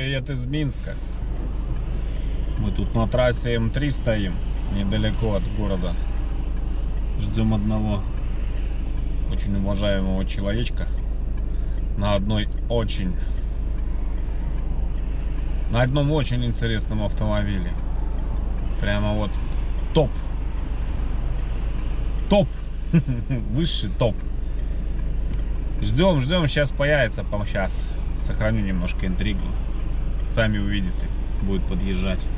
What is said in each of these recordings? привет из Минска. Мы тут на трассе М3 стоим, недалеко от города. Ждем одного очень уважаемого человечка на одном очень интересном автомобиле. Прямо вот топ. Топ. Высший топ. Ждем, ждем. Сейчас появится. Сейчас сохраню немножко интригу. Сами увидите. Будет подъезжать.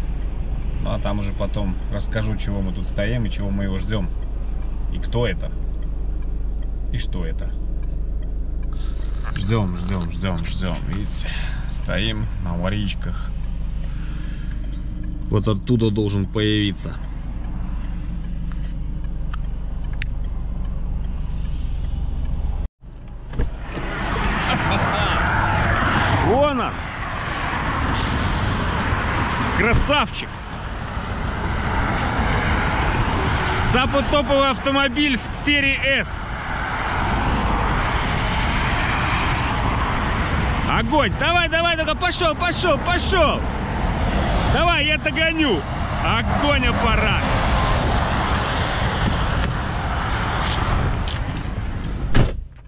Ну а там уже потом расскажу, чего мы тут стоим и чего мы его ждем. И кто это? И что это? Ждем, ждем, ждем, ждем. Видите, стоим на воричках. Вот оттуда должен появиться. Вон он! Красавчик! Самый топовый автомобиль с серии S. Огонь! Давай, давай, только пошел, пошел, пошел! Давай, я догоню! Огонь, аппарат!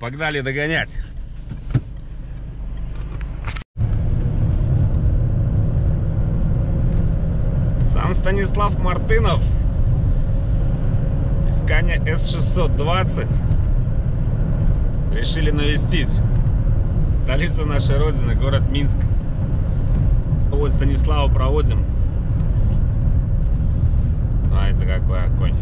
Погнали догонять! Сам Станислав Мартынов из Scania S620 решили навестить столицу нашей Родины, город Минск. Вот Станислава проводим. Смотрите, какой огонь.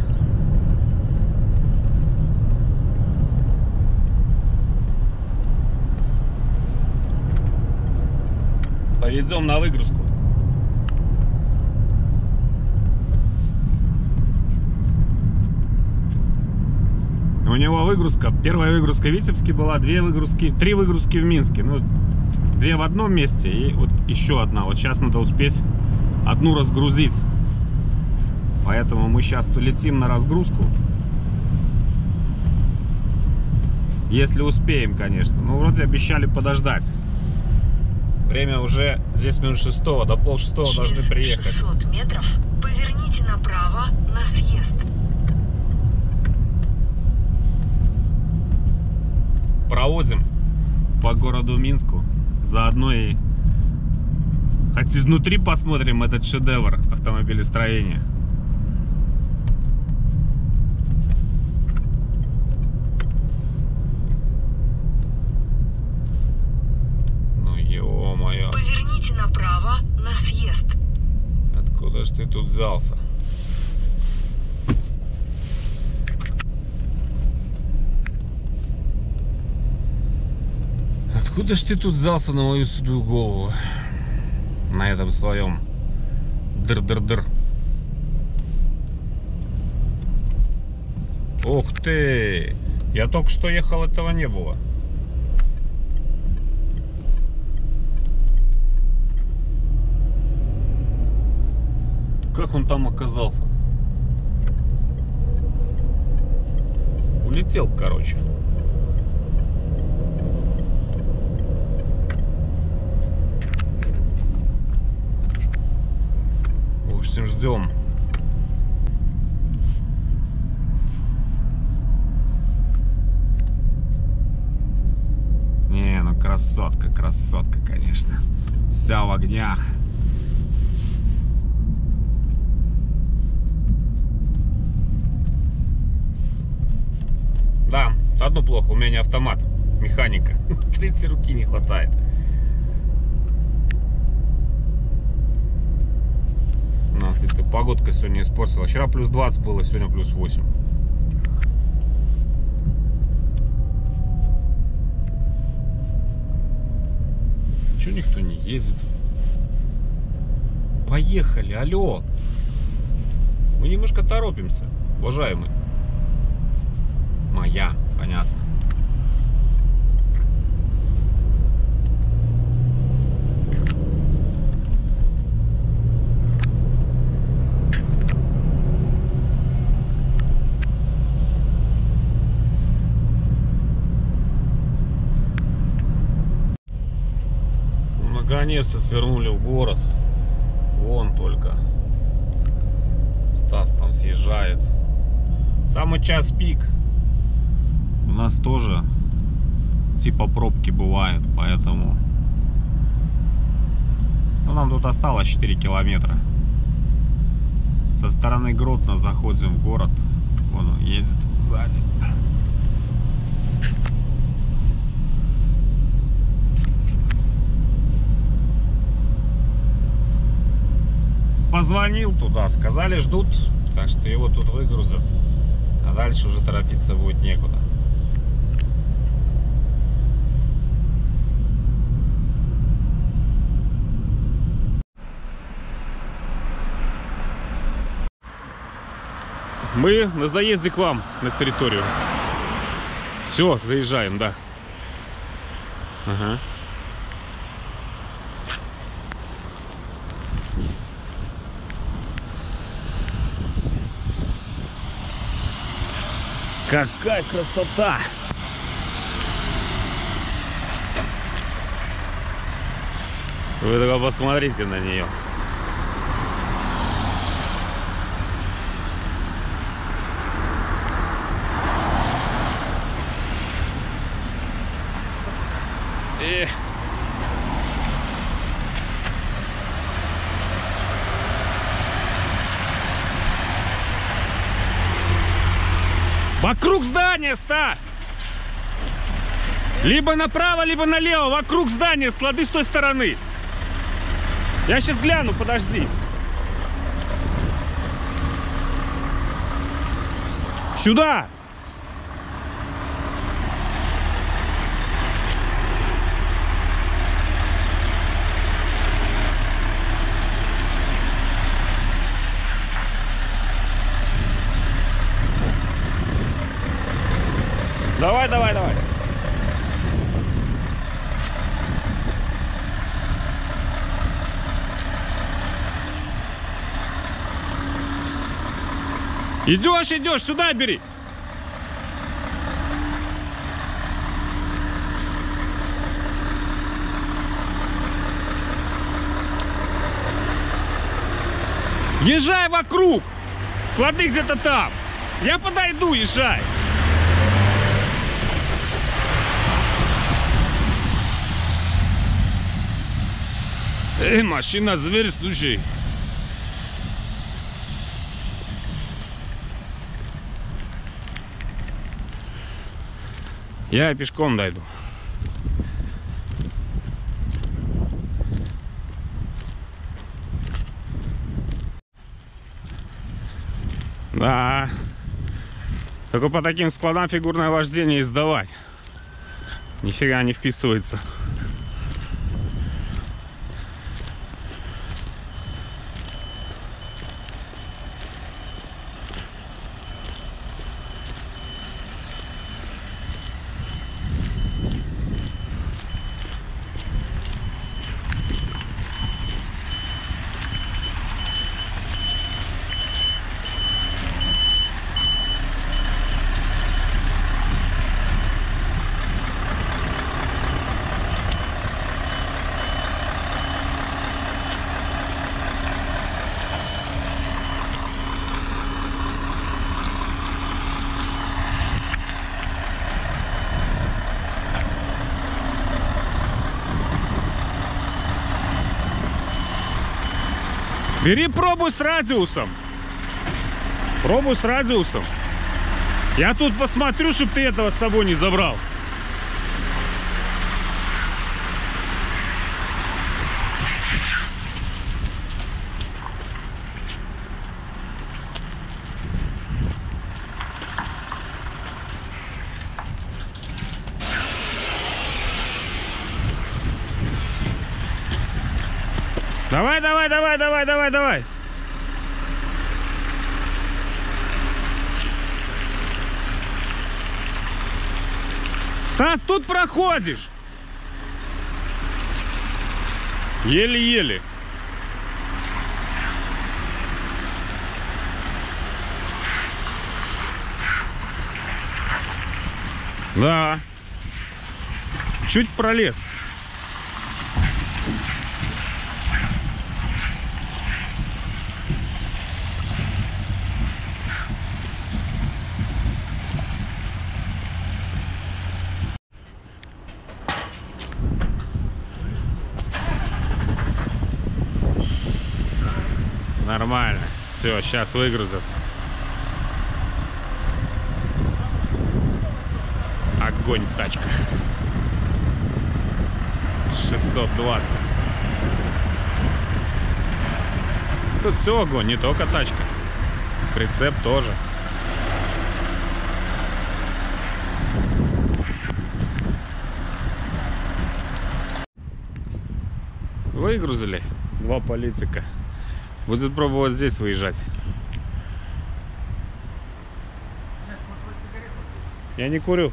Поведем на выгрузку. У него выгрузка. Первая выгрузка в Витебске была, три выгрузки в Минске. Ну, две в одном месте и вот еще одна. Вот сейчас надо успеть одну разгрузить. Поэтому мы сейчас летим на разгрузку. Если успеем, конечно. Ну, вроде обещали подождать. Время уже 10 минут 6-го, до пол 6-го должны приехать. Через 600 метров поверните направо на съезд. Проводим по городу Минску, заодно и хоть изнутри посмотрим этот шедевр автомобилестроения. Ну ё-моё. Поверните направо на съезд. Откуда ж ты тут взялся? Откуда ж ты тут взялся на мою седую голову? На этом своем дыр-дыр-дыр. Ух ты! Я только что ехал, этого не было. Как он там оказался? Улетел, короче. Ждем. Не, ну красотка, красотка, конечно. Вся в огнях. Да, одно плохо, у меня не автомат, механика. Третьей руки не хватает. Погодка сегодня испортила. Вчера плюс 20 было, сегодня плюс 8. Чего никто не ездит? Поехали, алло. Мы немножко торопимся, уважаемый. Моя, понятно. наконец-то свернули в город. Вон только Стас там съезжает. Самый час пик. У нас тоже типа пробки бывают, поэтому... Ну, нам тут осталось 4 километра. Со стороны Гродно заходим в город. Вон он едет сзади. Позвонил туда, сказали ждут, так что его тут выгрузят, а дальше уже торопиться будет некуда. Мы на заезде к вам на территорию. Все, заезжаем, да. Ага. Какая красота! Вы только посмотрите на нее. И... Вокруг здания, Стас! Либо направо, либо налево. Вокруг здания склады с той стороны. Я сейчас гляну, подожди. Сюда! Давай, давай, давай. Идешь, идешь, сюда бери. Езжай вокруг. Склады где-то там. Я подойду, езжай. Эй, машина, зверь, слушай. Я пешком дойду. Да. Только по таким складам фигурное вождение и сдавать. Нифига не вписывается. Бери пробу с радиусом. Пробу с радиусом. Я тут посмотрю, чтобы ты этого с собой не забрал. Давай, давай, давай, давай, давай, давай. Стас, тут проходишь. Еле-еле. Да. Чуть пролез. Нормально. Все, сейчас выгрузят. Огонь, тачка. 620. Тут все огонь, не только тачка. Прицеп тоже. Выгрузили. Два политика. Будет пробовать здесь выезжать. Я не курю.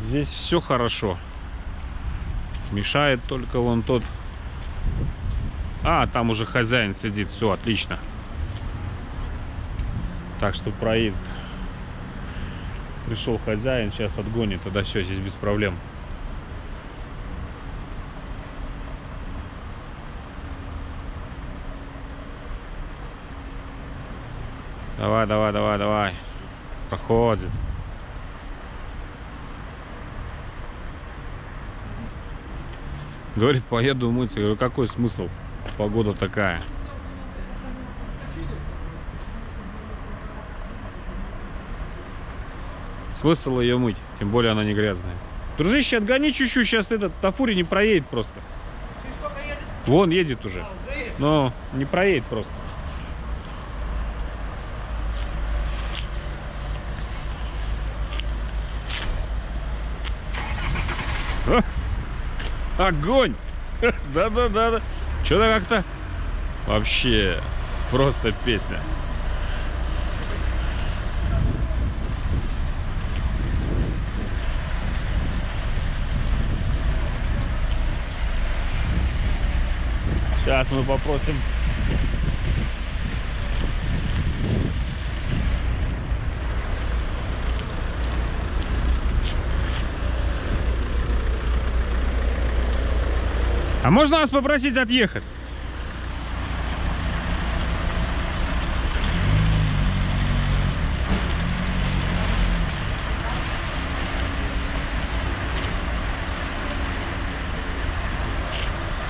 Здесь все хорошо. Мешает только вон тот. А, там уже хозяин сидит. Все, отлично. Так что проезд. Пришел хозяин, сейчас отгонит. Тогда все, здесь без проблем. Давай, давай, давай, давай. Проходит. Говорит, поеду мыться. Я говорю, какой смысл? Погода такая. Смысл ее мыть, тем более она не грязная. Дружище, отгони чуть-чуть, сейчас этот на фуре не проедет просто. Через сколько едет? Вон едет уже. А, уже едет. Но не проедет просто. О! Огонь! Да-да-да-да. Что-то как-то вообще просто песня. Сейчас мы попросим. А можно вас попросить отъехать?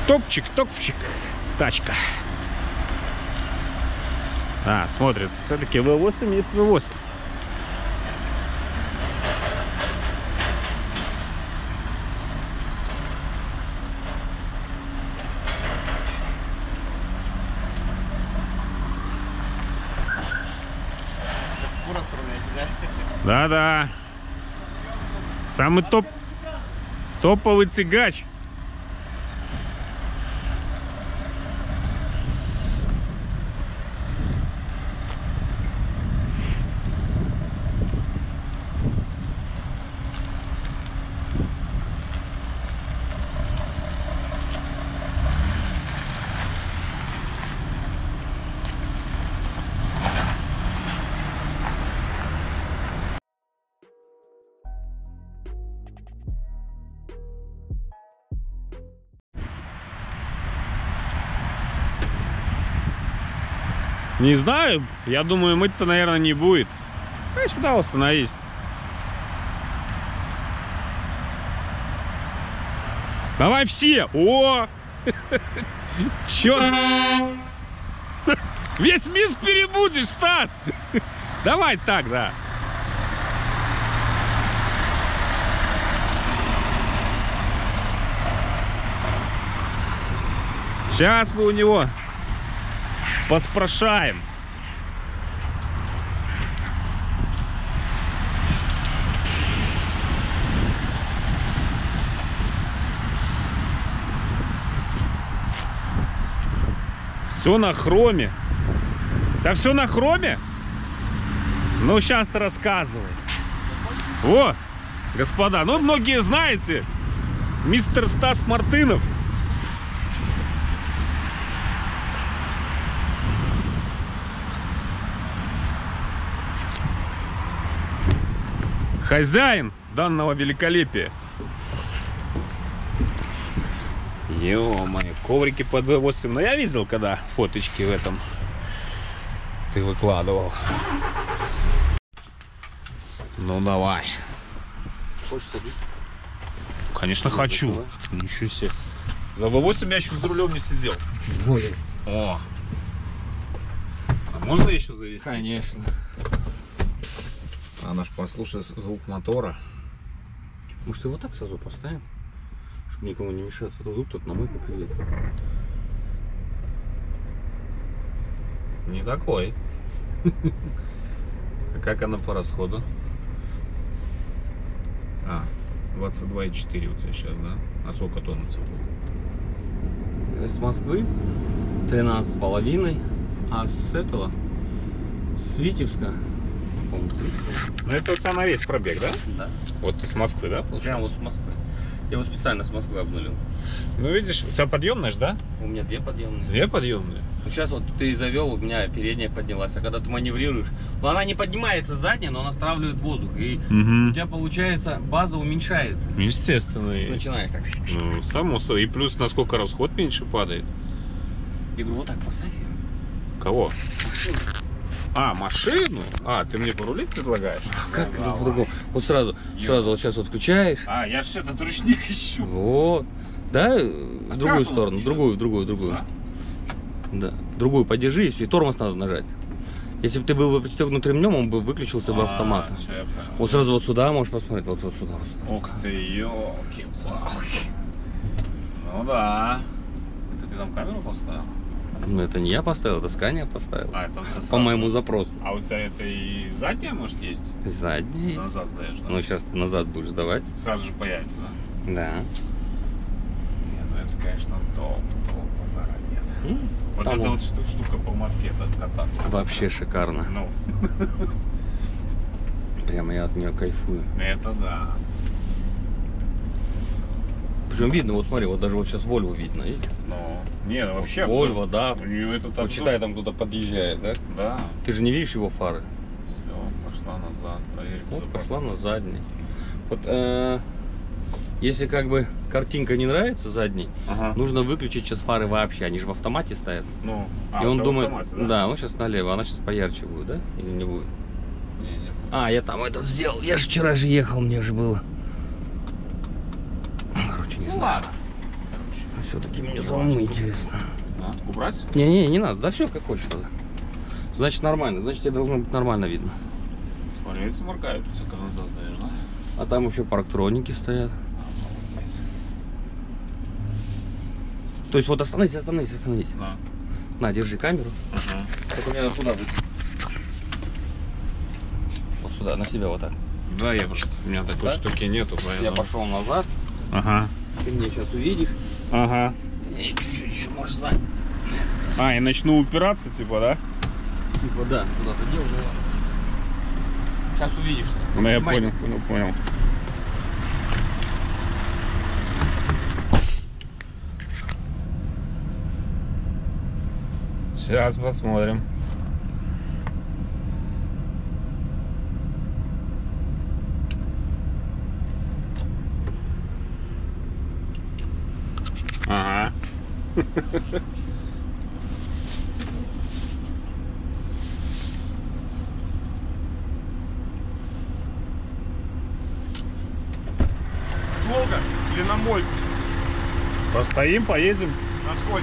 Топчик, топчик, тачка. А, смотрится. Все-таки V8 есть V8. Да-да. Самый топовый тягач. Не знаю, я думаю, мыться, наверное, не будет. А сюда остановись. Давай все! О! Черт! Весь Минск перебудешь, Стас! Давай так, да. Сейчас мы у него... поспрашаем. Все на хроме. У тебя все на хроме? Ну, сейчас рассказывай. О, господа, ну, многие знаете, мистер Стас Мартынов. Хозяин данного великолепия. Ё-моё, коврики под V8. Но я видел, когда фоточки в этом ты выкладывал. Ну давай. Хочешь садить? Конечно, хочу. Ничего себе. За V8 я еще с рулем не сидел. Ой. О. А можно еще завести? Конечно. Она ж послушает звук мотора. Может, его так сразу поставим? Чтобы никому не мешаться. Тут звук, тут на мойку приедет. Не такой. А как она по расходу? А, 22,4 вот сейчас, да? А сколько тонн цепь? С Москвы 13,5, а с этого, с Витебска, по-моему, 30. Ну это вот самый весь пробег, да? Да. Вот с Москвы, да, получается? Прямо вот с Москвы. Я его специально с Москвы обнулил. Ну видишь, у тебя подъемная же, да? У меня две подъемные. Две подъемные? Ну, сейчас вот ты завел, у меня передняя поднялась, а когда ты маневрируешь, ну, она не поднимается задняя, но она стравливает воздух, и у тебя получается база уменьшается. Естественно. И... начинаешь так. Ну, само собой. И плюс насколько расход меньше падает. Я говорю, вот так поставь ее. Кого? Машину. А, машину? А, ты мне порулить предлагаешь? А, как по-другому? Вот сразу вот сейчас отключаешь. А, я же этот ручник ищу. Вот. Да, в другую сторону, другую. А? Да. Другую подержи и все, и тормоз надо нажать. Если бы ты был бы пристегнут ремнем, он бы выключился бы автомат. Все, вот сразу вот сюда можешь посмотреть, вот сюда. Ох ты, елки-палки. Ну да. Это ты там камеру поставил? Ну это не я поставил, это Scania поставил. А, это по моему запросу. А у тебя это и задняя, может, есть? Задняя. Назад сдаешь, да? Ну сейчас ты назад будешь сдавать. Сразу же появится, да? Да. Нет, ну это, конечно, топ, позара нет. Вот эта вот штука по Москве кататься. Вообще шикарно. Ну. Прямо я от нее кайфую. Это да. Причем видно, вот смотри, вот даже вот сейчас Volvo видно, видите? Ну, нет, вот вообще... Volvo, да. У нее этот обзор... Вот считай, там кто-то подъезжает, да? Да. Ты же не видишь его фары? Все, пошла назад. Проверь, вот, пошла на задний. Вот, если как бы картинка не нравится задней, нужно выключить сейчас фары вообще, они же в автомате стоят. Ну, и он думает, да, он сейчас налево, она сейчас поярче будет, да? Или не будет? Не будет. А, я там это сделал, я же вчера же ехал, мне же было. Короче, не знаю. Все-таки мне самому интересно. Надо убрать? Не надо, да все как хочешь тогда. Значит нормально, значит тебе должно быть нормально видно. Смотри, моргают, все когда сдаешь, да? А там еще парктроники стоят. То есть вот остановись. Да. На, держи камеру. Только мне надо туда будет. Вот сюда, на себя вот так. Да, я пошел. У меня такой штуки нету. Я пошел назад. Ага. Ты меня сейчас увидишь. Ага. И чуть-чуть еще можешь знать. А, и начну упираться, типа, да? Типа, да. Куда-то делал, да. Сейчас увидишь. Да, я понял, понял. Сейчас посмотрим. Ага. На мойку. Постоим, поедем. На сколько?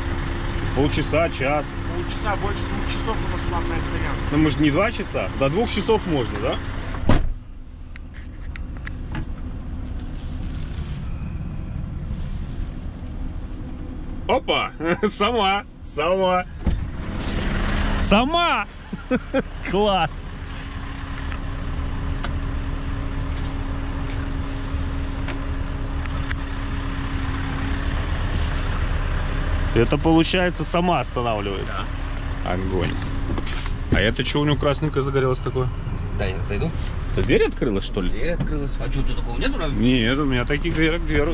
Полчаса, час. Полчаса, больше 2 часов у нас платная стоянка. Ну мы же не 2 часа, до 2 часов можно, да? Опа! Сама! Класс! Это получается сама останавливается. Да. Огонь. А это что у него красненькое загорелось такое? Да, я зайду. Ты дверь открылась, что ли? Дверь открылась. А что, ты такого нету? Нет, у меня таких дверок.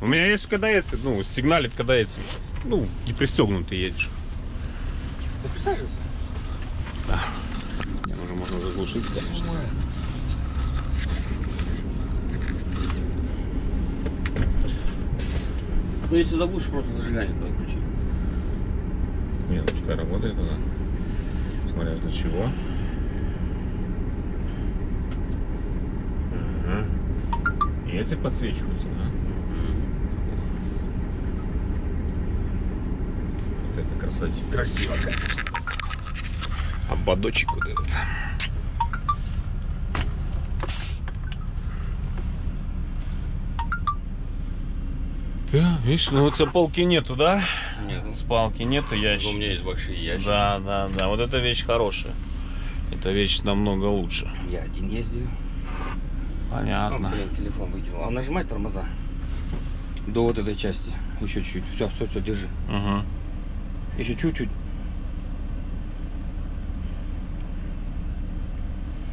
У меня есть кадаэцы, ну, сигналит кадаэцы. Ну, и пристегнутый едешь. Ты присаживайся? Да. Уже можно заглушить, конечно. Ну если заглушишь, просто зажигание туда включи. Нет, ну пускай работает она. Смотря для чего. Ага. И эти подсвечиваются, да? красоте. Красиво, конечно. Ободочек вот этот. Да, видишь, ну вот с полки нету, да? Нет. С палки нету ящика. У меня есть большие ящики. Да, да, да. Вот эта вещь хорошая. Эта вещь намного лучше. Я один ездил. Понятно. О, блин, телефон выкинул. А нажимай тормоза. До вот этой части. Еще чуть-чуть. Все, все, все, держи. Угу. Еще чуть-чуть.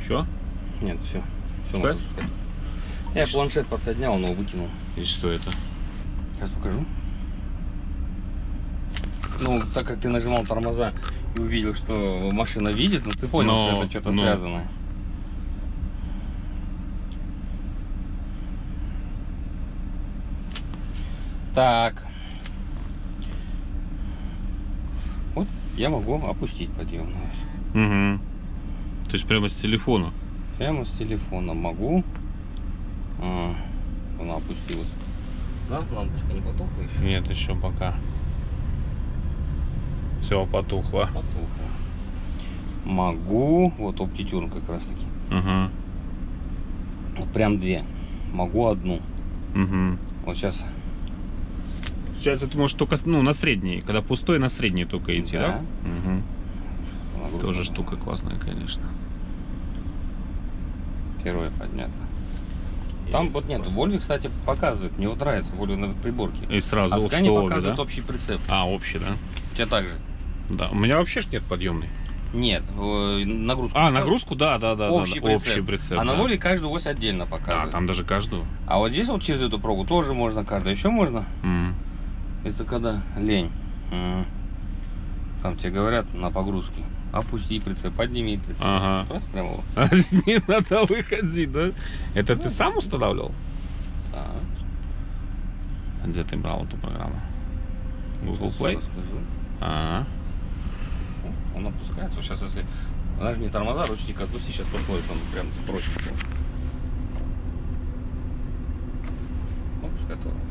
Еще? Нет, все. Все можно спускать. Я планшет подсоединял, но выкинул. И что это? Сейчас покажу. Ну, так как ты нажимал тормоза и увидел, что машина видит, ну ты понял, что это что-то связано. Так. Вот я могу опустить подъемную. Угу. То есть прямо с телефона? Прямо с телефона могу. Она опустилась. Да? Лампочка не потухла еще? Нет, еще пока. Все, потухло. Потухло. Могу. Вот оптитюрн как раз таки. Угу. Вот прям две. Могу одну. Угу. Вот сейчас. Сейчас это может только на средний. Когда пустой, на средний только идти, да? Да? Угу. Тоже штука классная, конечно. Первое поднято. Там вот нет, Volvo, кстати, показывает. Мне вот нравится Volvo на приборке. И сразу Scania показывает, да? Общий прицеп. А, общий, да? У тебя также? Да. У меня вообще ж нет подъемной. Нет, нагрузку. А, нагрузку, да, да, да. Общий, да, общий прицеп. А на Volvo каждую ось отдельно показывает. А, там даже каждую. А вот здесь вот через эту прогу тоже можно каждую. Еще можно? Это когда лень. Там тебе говорят на погрузке. Опусти прицеп, подними прицеп. Ага. Не надо выходить, да? Это ты сам устанавливал? Да. А где ты брал эту программу? Google Play? Ага. Он опускается. Сейчас, если нажми тормоза, ручник отпусти, сейчас подходит, он прям проще. Опускай тормоз.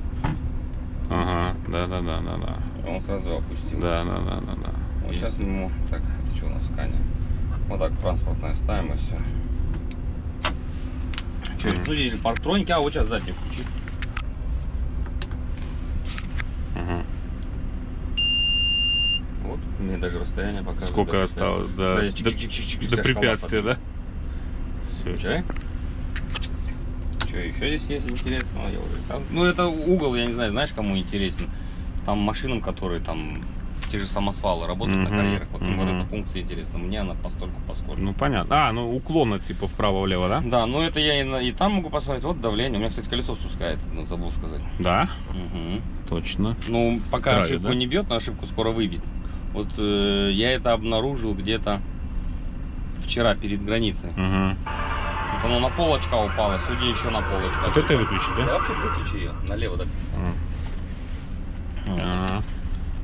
Ага, да-да-да-да-да. Он сразу опустил. Да-да-да-да-да. Вот есть. Сейчас ему. Так, это что у нас Scania? Вот так транспортная ставим и все. Ну здесь же парктроники, а вот сейчас заднюю включи. Угу. Вот, мне даже расстояние показывает. Сколько осталось до препятствия, да? Все. Включай. Что еще здесь есть интересного? Я уже сам... Ну это угол, я не знаю, знаешь, кому интересен? Там машинам, которые там... Те же самосвалы работают на карьерах. Вот, вот эта функция интересна. Мне она постольку-поскольку. Ну понятно. А, ну уклона типа вправо-влево, да? Да, ну это я и там могу посмотреть. Вот давление. У меня, кстати, колесо спускает, забыл сказать. Да? Точно. Ну пока Травит, ошибку да? не бьет, но ошибку скоро выбит. Вот я это обнаружил где-то вчера перед границей. Вот оно на полочка упало, судя еще на полочку. Вот это выключи, да? Да, вообще выключи ее. Налево так.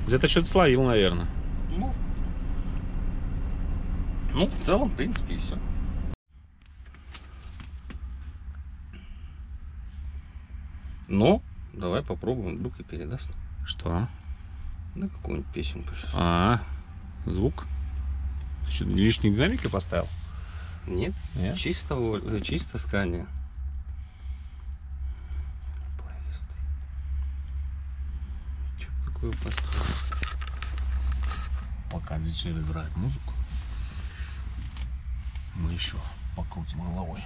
Где-то что-то словил, наверное. Ну, в целом, в принципе, и все. Ну, давай попробуем, вдруг и передаст. Что? Да какую-нибудь песенку сейчас. Звук? Ты что, лишней динамики поставил? Нет, нет. Чисто Scania. Пока диджей играет музыку, мы еще покрутим головой.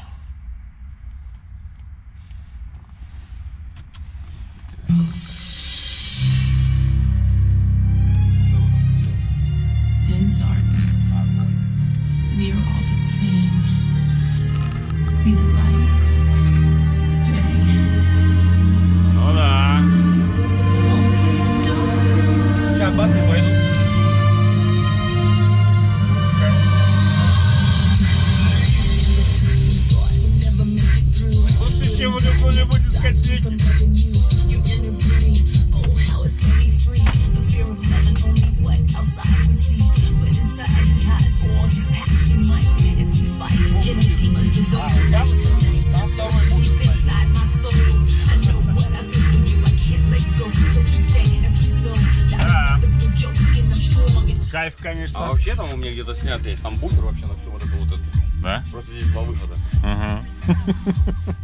Кайф, конечно. А вообще там у меня где-то снят есть, там бункер вообще на всю вот эту вот эту. Да? Просто здесь два выхода. Угу.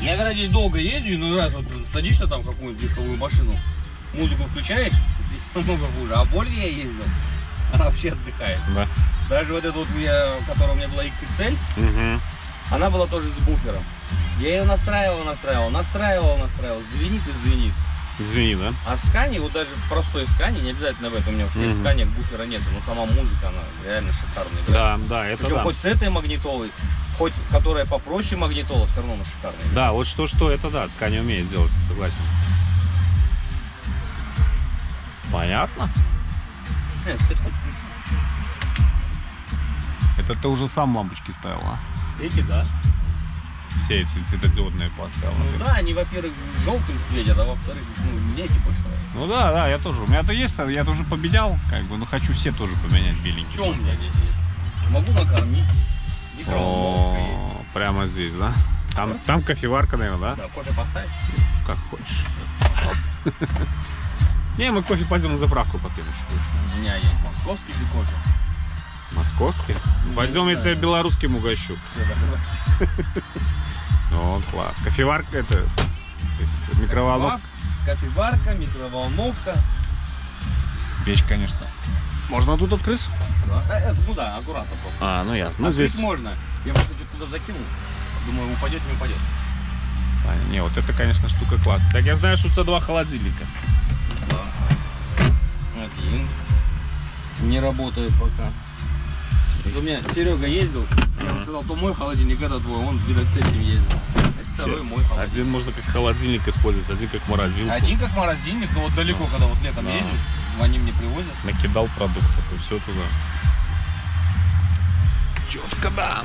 Я когда здесь долго езжу, ну раз вот садишься там какую-нибудь легковую машину, музыку включаешь, здесь намного хуже. А более я ездил, она вообще отдыхает. Да. Даже вот эта вот, которая у меня была XXL, угу. Она была тоже с буфером. Я ее настраивал, звенит и звенит. Звенит, да? А в Scania, вот даже в простой Scania, не обязательно в этом, у меня в Scania буфера нет, но сама музыка, она реально шикарная. Да, да, это причем да. Хоть с этой магнитолой, хоть которая попроще магнитола, все равно она шикарная. Да, вот что это да, Scania умеет делать, согласен. Понятно? Нет, свет хочу. Это ты уже сам лампочки ставил, а? Эти, да. Все эти светодиодные поставил. Ну да, они, во-первых, желтым светят, а во-вторых, ну, мне эти больше нравятся. Ну да, да, я тоже. У меня-то есть, я тоже поменял, как бы, но хочу все тоже поменять беленькие. Что у меня здесь есть? Могу накормить. О, прямо здесь, да? Там кофеварка, наверное, да? Да, кофе поставить. Как хочешь. Не, мы кофе пойдем на заправку попьем еще. У меня есть московский кофе. Московский? Пойдем, я тебя белорусским угощу. О, класс. Кофеварка это микроволновка. Кофеварка, микроволновка. Печь, конечно. Можно тут открыть? Да. Ну да, аккуратно просто. А, ну ясно. Ну, здесь можно. Я просто что-то туда закинул. Думаю, упадет, не упадет. А, не, вот это, конечно, штука классная. Так, я знаю, что у тебя два холодильника. Да. Один. Не работает пока. Вот у меня Серега ездил, я ему сказал, то мой холодильник, это твой, он с этим ездил. Это второй мой холодильник. Один можно как холодильник использовать, один как морозилку. Один как морозильник, но вот далеко, когда вот летом ездит, они мне привозят. Накидал продуктов и все туда. Четко да.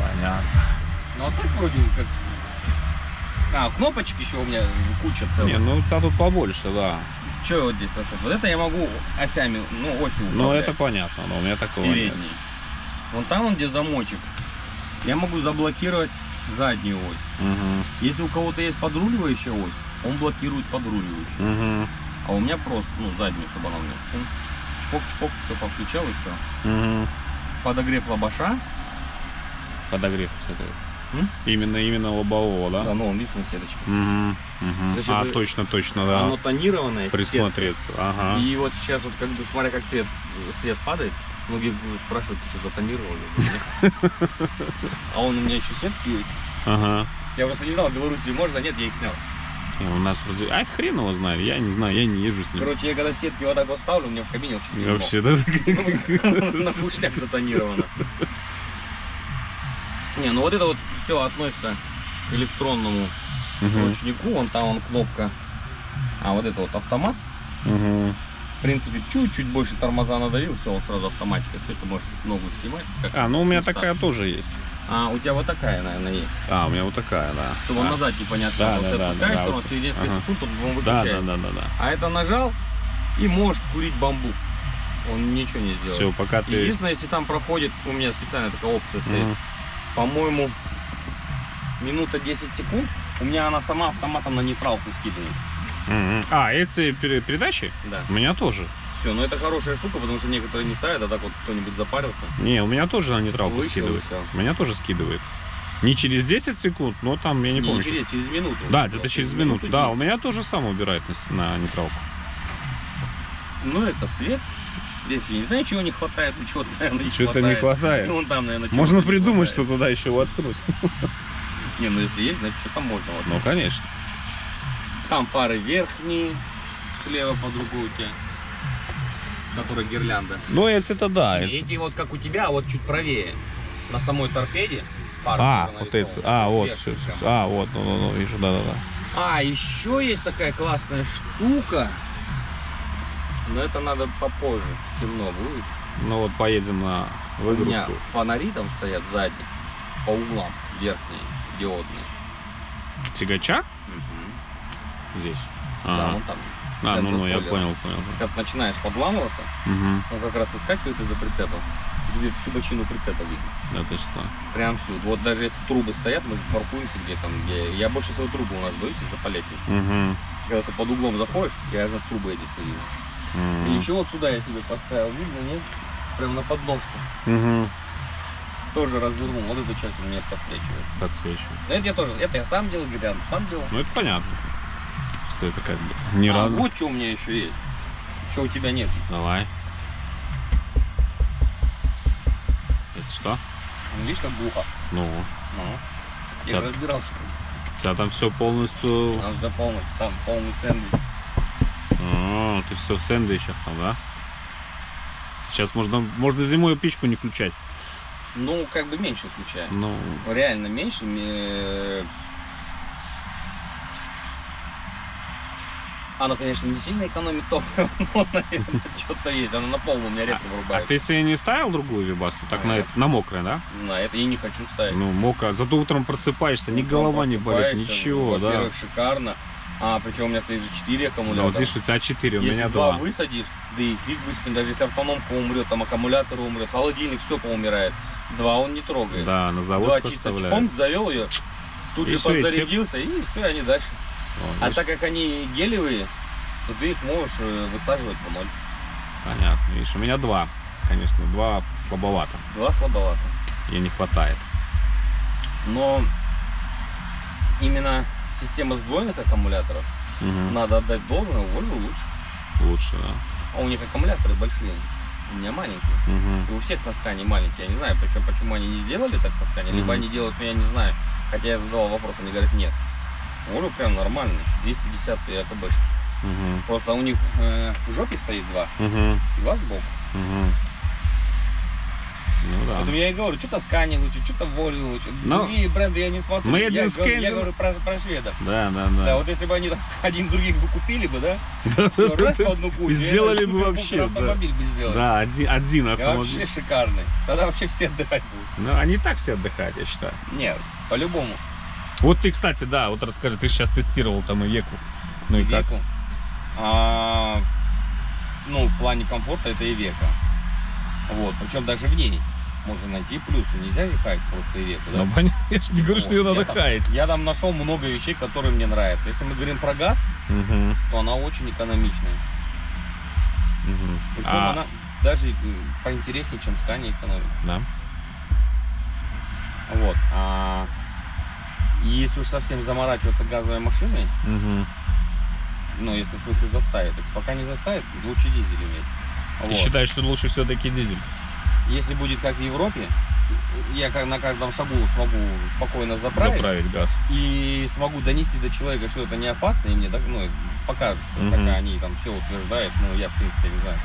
Понятно. Ну а так вроде как. А, кнопочек еще у меня куча целая. Не, ну у тебя тут побольше, да. Что вот здесь? Вот это я могу осями, ну, осью управлять. Ну, это понятно, но у меня такого нет. Вон там, где замочек, я могу заблокировать заднюю ось. Угу. Если у кого-то есть подруливающая ось, он блокирует подруливающую. Угу. А у меня просто, ну, заднюю, чтобы она у меня... Чпок-чпок, все повключал и все. Угу. Подогрев лобаша. Подогрев, кстати. Именно лобового, да? Да, но он видит на сеточке. Угу. А, точно, да. Оно тонированное. Присмотреться, ага. И вот сейчас, вот, как бы, смотря как свет падает, многие спрашивают, ты что, затонировали? А он у меня еще сетки есть. Ага. Я просто не знал, в Беларуси можно, нет, я их снял. У нас вроде... А хрен его знаю, я не езжу с ним. Короче, я когда сетки вот так вот ставлю, у меня в кабине вообще на пушняк затонировано. Не, ну вот это вот все относится к электронному ручнику, вон там он кнопка, а вот это вот автомат. В принципе, чуть-чуть больше тормоза надавил, все, он сразу автоматика, все, ты можешь ногу снимать. А, ну у меня такая тоже есть. А, у тебя вот такая, наверное, есть. А, у меня вот такая, да. Чтобы он назад непонятно, да, вот да, это пускаешь, да, вот через несколько секунд он выключается. Да. А это нажал и можешь курить бамбук. Он ничего не сделает. Все, пока ты... Единственное, если там проходит, у меня специально такая опция стоит. По-моему, минута 10 секунд. У меня она сама автоматом на нейтралку скидывает. А, эти передачи? Да. У меня тоже. Все, но это хорошая штука, потому что некоторые не ставят, а так вот кто-нибудь запарился. Не, у меня тоже на нейтралку скидывает. У меня тоже скидывает. Не через 10 секунд, но там, я не помню. Через минуту. Да, где-то через минуту. Да, у меня тоже сам убирает на нейтралку. Ну, это свет. Здесь я не знаю, чего не хватает, ну чего-то, наверное, не хватает. Ну, там, наверное, можно придумать, что туда еще воткнуть. Не, ну если есть, значит, что-то можно воткнуть. Ну, конечно. Там фары верхние, слева под рукой у тебя, которая гирлянда. Ну, это да. Эти вот как у тебя, вот чуть правее, на самой торпеде. А, вот эти, вот, ну, вижу, да. А, еще есть такая классная штука. Но это надо попозже, темно будет. Ну вот поедем на выгрузку. У меня фонари там стоят сзади, по углам, верхние, диодные. Тягача? Здесь? Да, вон там. А, я понял. Когда начинаешь подламываться, он как раз выскакивает из-за прицепа. всю бочину прицепа видно. Да ты что? Прям всю. Вот даже если трубы стоят, мы паркуемся где-то. Где... Я больше своей трубы у нас боюсь из-за полетней. Угу. Когда ты под углом заходишь, я за трубы эти все вижу. Угу. И еще вот сюда я себе поставил, видно, нет? Прям на подножку. Угу. Тоже развернул, вот эту часть у меня подсвечивает. Подсвечивает. Это я тоже, это я сам делал, гряду сам делал. Ну это понятно, что это как бы не рано. Вот что у меня еще есть, что у тебя нет. Давай. Это что? Видишь, как глухо. Ну. Я же разбирался. У тебя там все полностью... Там все полностью, там полный сэндвич. О, ты все в сэндвичах там, да? Сейчас можно зимой печку не включать. Ну, как бы меньше включаем. Ну, реально меньше. Она, конечно, не сильно экономит топливо, но, наверное, что-то есть. Она на полную у меня редко вырубает. А ты себе не ставил другую Webasto? Так на мокрое, да? На это и не хочу ставить. Ну, мокрое. Зато утром просыпаешься, ни голова не болит, ничего, да. Во-первых, шикарно. А, причем у меня стоит же 4 аккумулятора. Вот видишь, у тебя 4, у меня 2. Если 2 высадишь, да и фиг высадишь, даже если автономка умрет, там аккумулятор умрет, холодильник, все поумирает. 2 он не трогает. Да, на завод 2 чисто чпом, завел ее, тут же подзарядился, и все, они дальше. А так как они гелевые, то ты их можешь высаживать по 0. Понятно, видишь, у меня 2, конечно, 2 слабовато. 2 слабовато. Ей не хватает. Но именно... Система сдвоенных аккумуляторов, угу. Надо отдать должное, Volvo лучше. Лучше, да. А у них аккумуляторы большие, у меня маленькие. Угу. И у всех на Scania маленькие, я не знаю, почему они не сделали так на Scania, угу. Либо они делают, я не знаю. Хотя я задавал вопрос, они говорят, нет. Volvo прям нормальный, 210 АКБшки. Угу. Просто у них в жопе стоит 2, угу. 2 сбоку. Угу. Ну, да. Потом я и говорю, что-то Scania лучше, что-то Volvo лучше. Другие бренды я не смотрю. Мы я говорю про шведов. Да, да, да. Да, вот если бы они там один других бы купили бы, да? Все, раз в одну кучу. Сделали бы вообще. Автомобиль бы сделали. Да, один автомобиль. Вообще шикарный. Тогда вообще все отдыхать будут. Ну, они так все отдыхают, я считаю. Нет, по-любому. Вот ты, кстати, да, вот расскажи, ты сейчас тестировал там Iveco. Ну и как? Ну, в плане комфорта это Iveco. Вот, причем даже в ней можно найти плюсы. Нельзя же хаять просто Iveco, да? Ну, понятно. Я же не говорю, вот, что ее надо хаять. Я там нашел много вещей, которые мне нравятся. Если мы говорим про газ, угу. То она очень экономичная. Угу. Причем она даже поинтереснее, чем Scania экономит. Да. Вот. И если уж совсем заморачиваться газовой машиной, угу. Ну, если в смысле заставит. Если пока не заставит, лучше дизель иметь. Ты вот. Считаешь, что лучше все-таки дизель? Если будет как в Европе, я на каждом шагу смогу спокойно заправить газ. И смогу донести до человека, что это не опасно, и мне так, ну, покажут, что пока они там все утверждают, ну, я, в принципе, не знаю,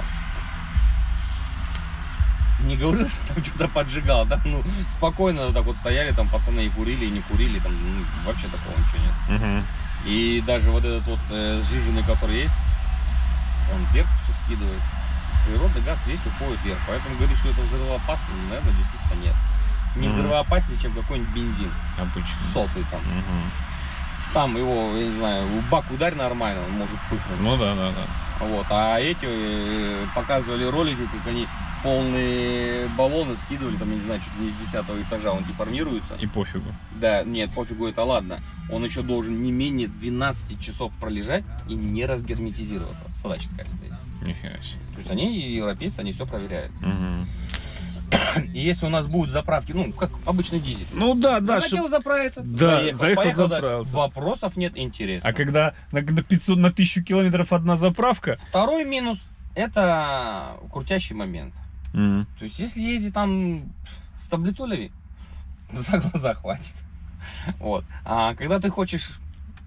там. Не говорил, что там что-то поджигал, да, ну, спокойно так вот стояли, там, пацаны и курили, и не курили, там, ну, вообще такого ничего нет. И даже вот этот вот сжиженный, который есть, он вверх все скидывает. Природный газ весь уходит вверх, поэтому говорить, что это взрывоопасно, наверное, действительно нет. Не взрывоопаснее, чем какой-нибудь бензин. Обычно. Сотый там. Там его, я не знаю, бак ударь нормально, он может пыхнуть. Ну да, да, да. Вот, а эти показывали ролики, как они полные баллоны скидывали, там, я не знаю, чуть ли не с 10 этажа, он деформируется. И пофигу. Да, нет, пофигу это ладно. Он еще должен не менее 12 часов пролежать и не разгерметизироваться. Сдача такая стоит. Нифига себе. То есть они, европейцы, они все проверяют. Угу. И если у нас будут заправки, ну, как обычный дизель. Ну да, да. Захотел заправиться, да, заехал заправился. Вопросов нет, интересно. А когда на 500, на 1000 километров одна заправка? Второй минус, это крутящий момент. То есть если ездить там с таблетулями, за глаза хватит. Вот. А когда ты хочешь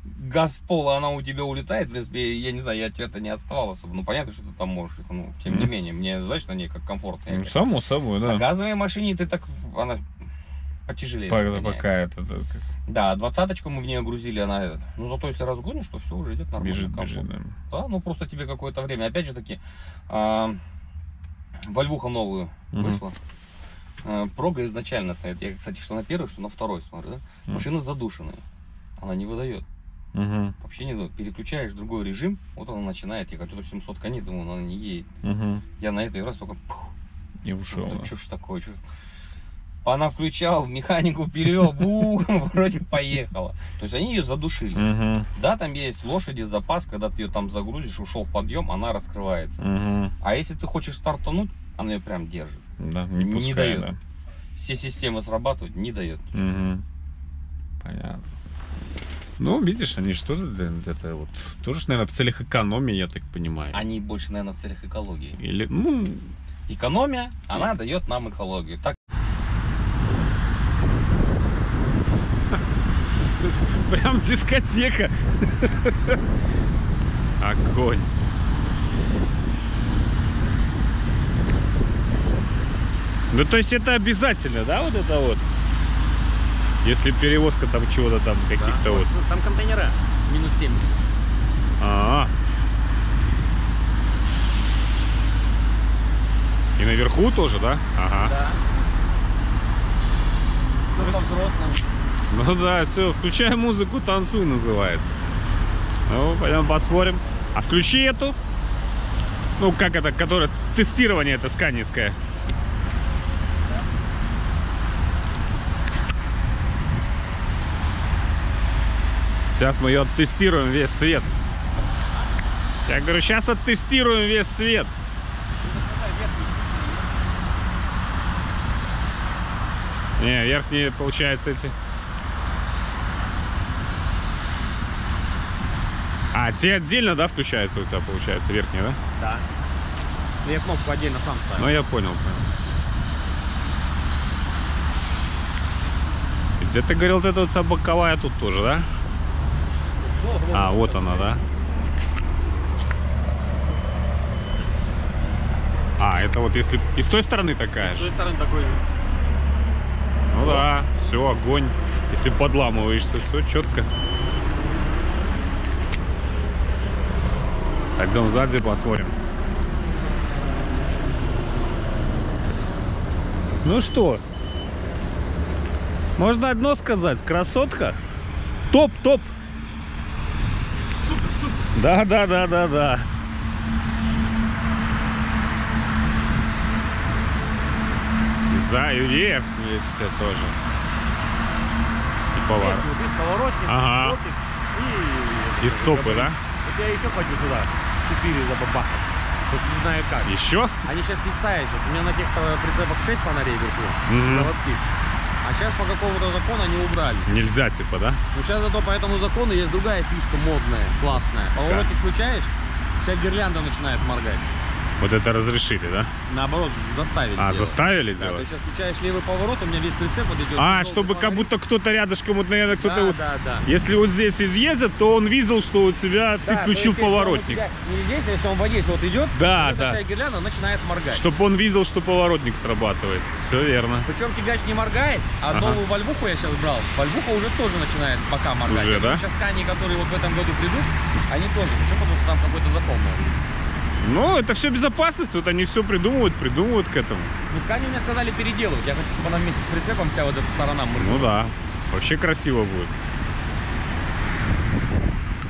газ в пол, она у тебя улетает, в принципе, я не знаю, я от тебя-то не отставал особо. Ну понятно, что ты там можешь, ну, тем не менее, мне, знаешь, на ней как комфортно. Ну, само собой, да. На газовой машине ты так, она потяжелее. Пока это как... Да, 20-очку мы в нее грузили, она, ну, зато если разгонишь, то все уже идет нормально. Бежит, да, ну просто тебе какое-то время, опять же таки, Вольвуха новую вышла. Прога изначально стоит. Я, кстати, что на первой, что на второй смотрю. Да? Машина задушенная. Она не выдает. Вообще не выдает. Переключаешь другой режим, вот она начинает. Я хочу 700 коней, думаю, она не едет. Я на этой раз только И ушел. Ну, да. Чушь такое, чушь. Она включал, механику перевел, вроде поехала. То есть они ее задушили. Да, там есть лошади, запас, когда ты ее там загрузишь, ушел в подъем, она раскрывается. А если ты хочешь стартануть, она ее прям держит. Да, не пускай, не дает. Да. Все системы срабатывать не дает. Понятно. Ну, видишь, они что это вот тоже, наверное, в целях экономии, я так понимаю. Они больше, наверное, в целях экологии. Или, ну... Экономия, она дает нам экологию. Так. Прям дискотека. Огонь. Ну, то есть это обязательно, да, вот это вот? Если перевозка там чего-то там, каких-то да, вот. Там контейнера минус 70. И наверху тоже, да? Да. Все по взрослому. Ну да, все, включай музыку, танцуй, называется. Ну, пойдем посмотрим. А включи эту. Ну, как это, которая тестирование, это сканинское. Сейчас мы ее оттестируем весь цвет. Я говорю, сейчас оттестируем весь цвет. Не, верхние, получается, эти. А, те отдельно, да, включаются у тебя, получается, верхние, да? Да. Я кнопку отдельно сам ставлю. Ну, я понял. Где ты говорил, вот эта вот боковая тут тоже, да? А, вот она, да? А, это вот если... И с той стороны такая же? С той стороны такой же. Ну да, все, огонь. Если подламываешься, все четко. Пойдем сзади посмотрим. Ну что? Можно одно сказать. Красотка. Топ-топ. Да. За и вверх есть все тоже. И поворот. Поворотник, ага. И стопы, да? Вот я еще хочу туда. 4 забабаха. Тут не знаю как. Еще? Они сейчас не ставят. У меня на тех прицепах 6 фонарей вверху. Заводских. А сейчас по какому-то закону они убрали. Нельзя, типа, да? Ну, сейчас зато по этому закону есть другая фишка модная, классная. Поворотник включаешь, вся гирлянда начинает моргать. Вот это разрешили, да? Наоборот, заставили. А, делать. Заставили делать? Да, ты сейчас включаешь левый поворот, у меня весь прицеп вот идет. А, чтобы как будто кто-то рядышком, вот, наверное, кто-то... Да, вот, да, да. Если вот здесь изъездят, то он видел, что у тебя, да, ты включил поворотник. Не здесь, а если он в воде вот идет, да, да. Вся гирлянда начинает моргать. Чтобы он видел, что поворотник срабатывает. Все верно. Причем тягач не моргает, а новую Вольвуху я сейчас брал. Вольвуха уже тоже начинает пока моргать. Уже, да? Сейчас Scania, которые вот в этом году придут, они тоже. Почему? Потому что там какой-то закон. Ну, это все безопасность, вот они все придумывают к этому. Ну, ткани мне сказали переделывать, я хочу, чтобы она вместе с прицепом вся вот эта сторона мурила. Ну да, вообще красиво будет.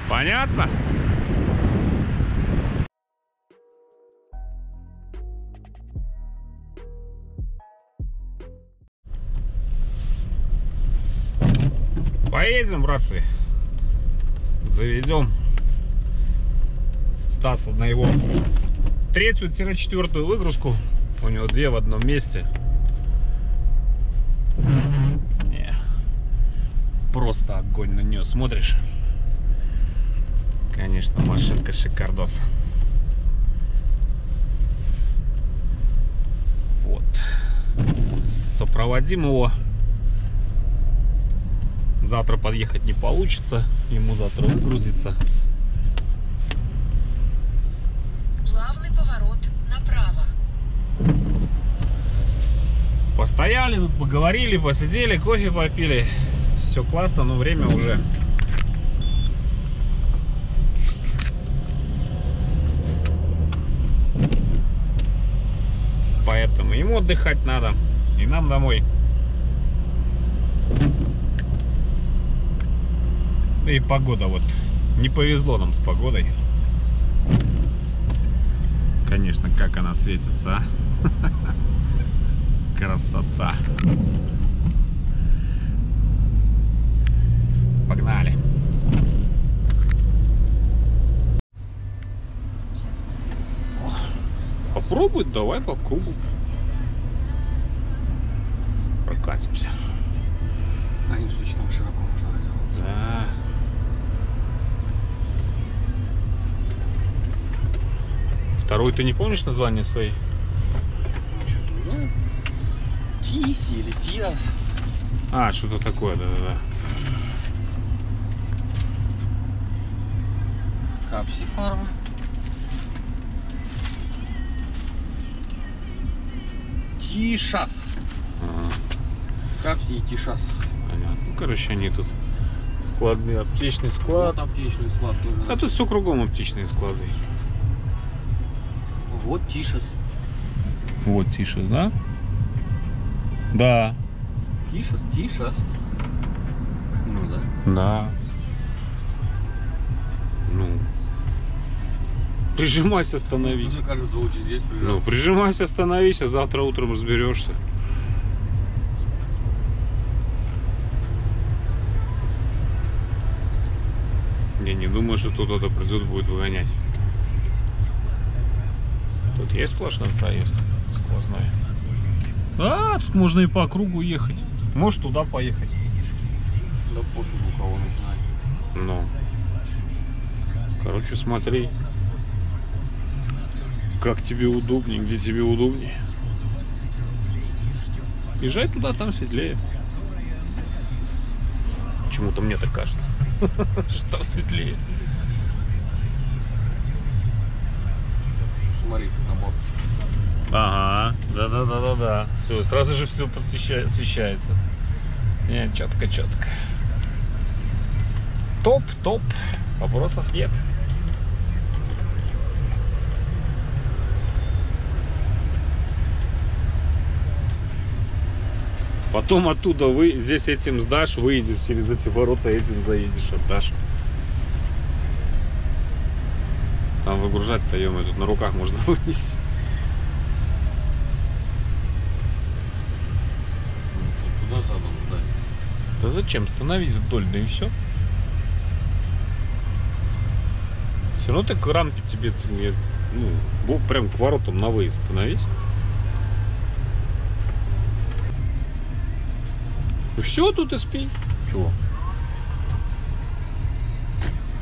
Понятно? Поедем, братцы. Заведем. Стаса на его 3-4 выгрузку. У него 2 в одном месте. Не, просто огонь на нее смотришь. Конечно, машинка шикардос. Вот. Сопроводим его. Завтра подъехать не получится. Ему завтра выгрузиться. Постояли тут, поговорили, посидели, кофе попили. Все классно, но время уже. Поэтому ему отдыхать надо, и нам домой. Да и погода вот. Не повезло нам с погодой. Конечно, как она светится, а? Красота. Погнали. Попробуй, давай по кругу. Прокатимся. В крайнем случае там широко можно. Да. Вторую ты не помнишь название своей? Тиси или Тиас. А, что-то такое, да-да-да. Капси фарма. Тишас. Ага. Капси и Тишас. Понятно. Ну, короче, они тут складные. Аптечный склад. Вот аптечный склад. А тут все кругом аптечные склады. Вот Тишас. Вот Тишас, да? Да. Тишас, Тишас. Ну да. Да. Ну. Прижимайся, остановись. Мне кажется, лучше здесь прижаться. Ну, прижимайся, остановись, а завтра утром разберешься. Я не думаю, что тут кто-то придет, будет выгонять. Тут есть сплошной проезд. Сквозной. А, тут можно и по кругу ехать. Можешь туда поехать. Да пофигу, кого начинать. Ну. Короче, смотри. Как тебе удобнее, где тебе удобнее. Езжай туда, там светлее. Почему-то мне так кажется, что там светлее. Смотри, набор. Ага, да-да-да-да-да. Все, сразу же все освещается. Не, четко-четко. Топ-топ. Вопросов нет. Потом оттуда вы здесь этим сдашь, выйдешь через эти ворота, этим заедешь, отдашь. Там выгружать-то, ё-моё, тут на руках можно вынести. Куда задом сдать? Да зачем? Становись вдоль, да и все. Все равно ты к рампе тебе, ну, прям к воротам на выезд становись. Все, тут и спи. Чего?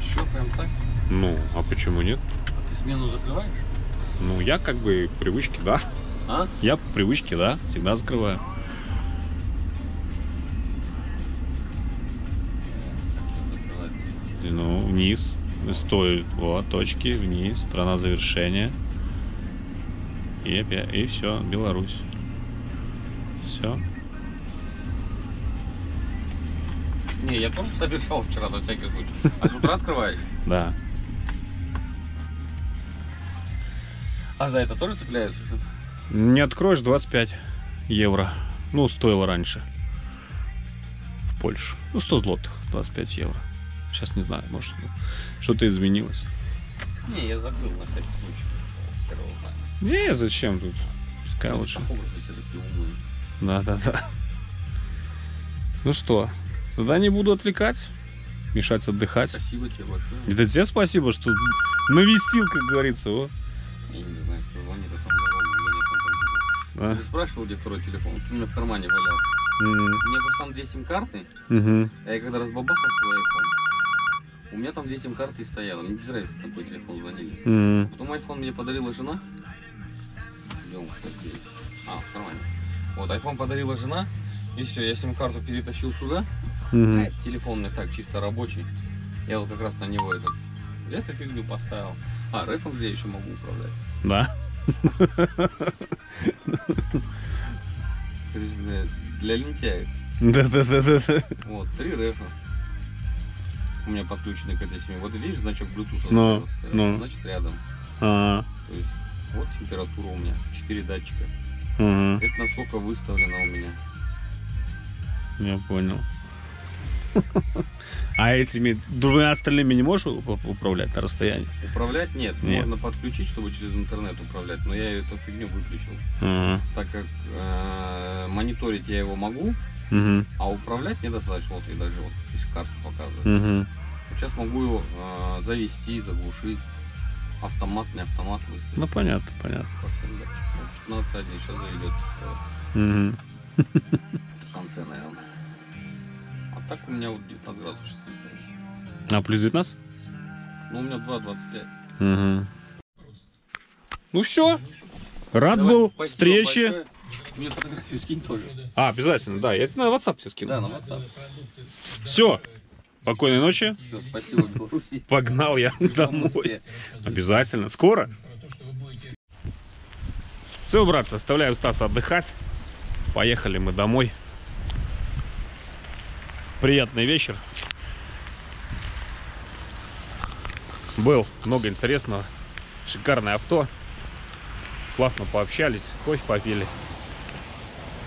Все прям так? Ну, а почему нет? А ты смену закрываешь? Ну, я как бы по привычке, да. А? Я по привычке, да, всегда закрываю. Ну, вниз. Стоит. Вот, точки, вниз. Страна завершения. И опять. И все, Беларусь. Все. Не, я тоже совершал вчера на всякий случай. А с утра открываешь? Да. А за это тоже цепляются? Не откроешь, 25 евро. Ну, стоило раньше. В Польше. Ну, 100 злотых, 25 евро. Сейчас не знаю, может, что-то изменилось. Не, я закрыл на всякий случай. Не, зачем тут? Пускай лучше. Да-да-да. Ну что? Тогда не буду отвлекать, мешать отдыхать. Спасибо тебе большое. Это тебе спасибо, что навестил, как говорится. О. Я не знаю, кто звонит, а сам дорогу. Ты спрашивал, где второй телефон? Вот у меня в кармане валялся. У меня просто там две сим-карты. А я когда разбабахал свой iPhone, у меня там две сим-карты и стояло. Мне без разницы, какой телефон звонили. Потом iPhone мне подарила жена. А, в кармане. Вот, iPhone подарила жена. И все, я сим-карту перетащил сюда. Телефон у меня так чисто рабочий. Я вот как раз на него эту фигню поставил. А, рэпом я еще могу управлять. Да. Для лентяев. Да-да-да-да. Вот, 3 рэпа. У меня подключены к этой семье. Вот видишь, значок Bluetooth. Ну. Значит, рядом. То есть, вот температура у меня. 4 датчика. Это насколько выставлено у меня. Я понял. А этими двумя остальными не можешь управлять на расстоянии? Управлять нет. Можно подключить, чтобы через интернет управлять, но я эту фигню выключил. Так как мониторить я его могу, а управлять недостаточно. Вот я даже вот здесь карту показываю. Сейчас могу его завести, заглушить. Автомат, не автомат выставить. Ну понятно, понятно. 15 дней сейчас заведется. В конце, наверное. А так у меня вот 19 градусов сейчас выставишь. А плюс 19? Ну у меня 2,25. Ну все. Рад был встрече. Мне фотографию скинь тоже. А, обязательно, да. Я тебе на WhatsApp тебе скину. Да, на WhatsApp. Все. Спокойной ночи. Все, спасибо, Беларуси. Погнал я домой. Обязательно. Скоро. Все, братцы, оставляю Стаса отдыхать. Поехали мы домой. Приятный вечер. Был много интересного. Шикарное авто. Классно пообщались, кофе попили.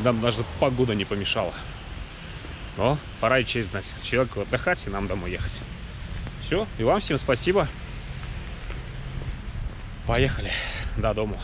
Нам даже погода не помешала. Но пора и честь знать. Человеку отдыхать и нам домой ехать. Все, и вам всем спасибо. Поехали до дома.